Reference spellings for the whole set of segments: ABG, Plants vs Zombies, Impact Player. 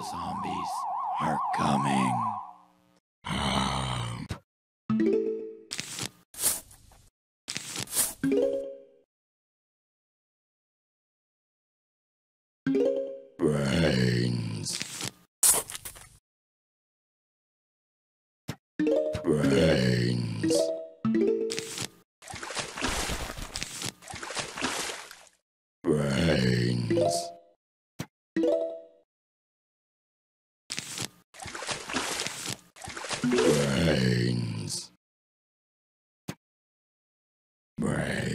The zombies are coming. Brains. Brains. Brains. Brains. Brains. Brains.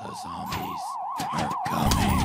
The zombies are coming.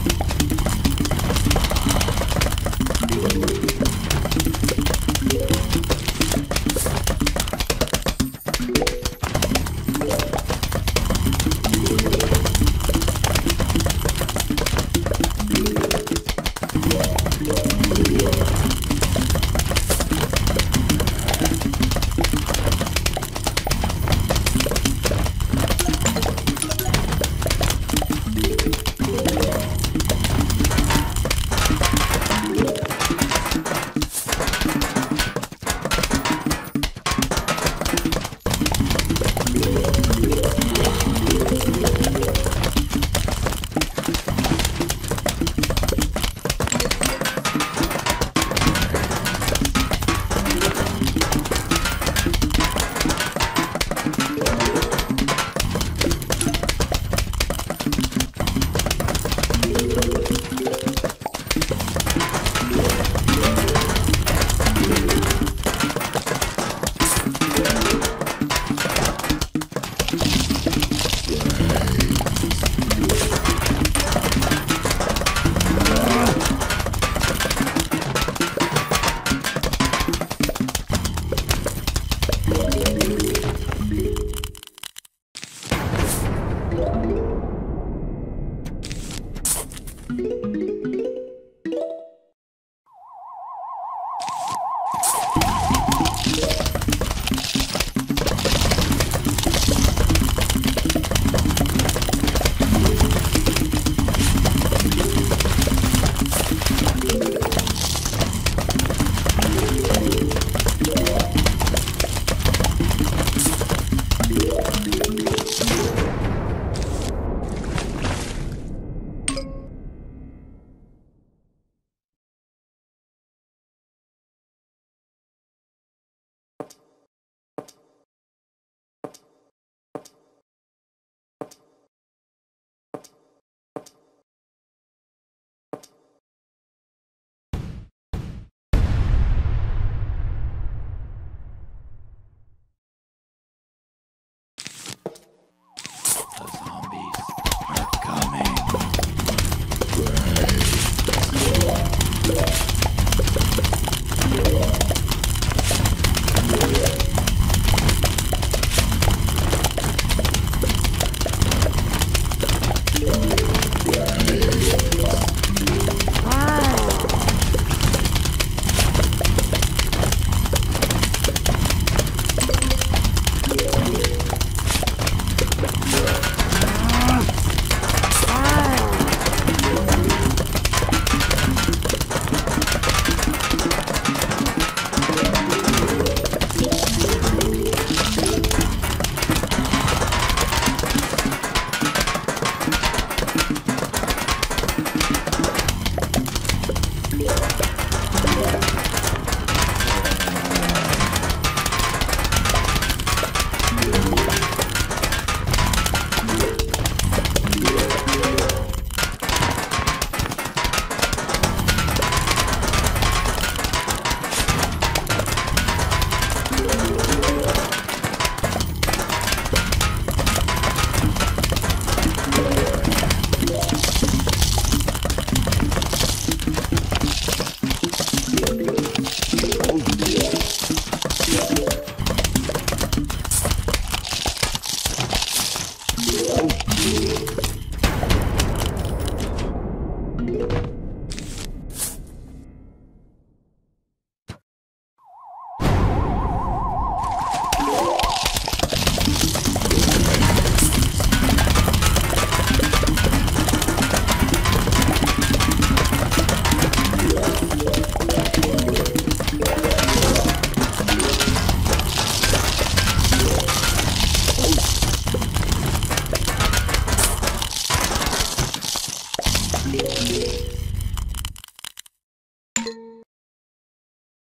Wow.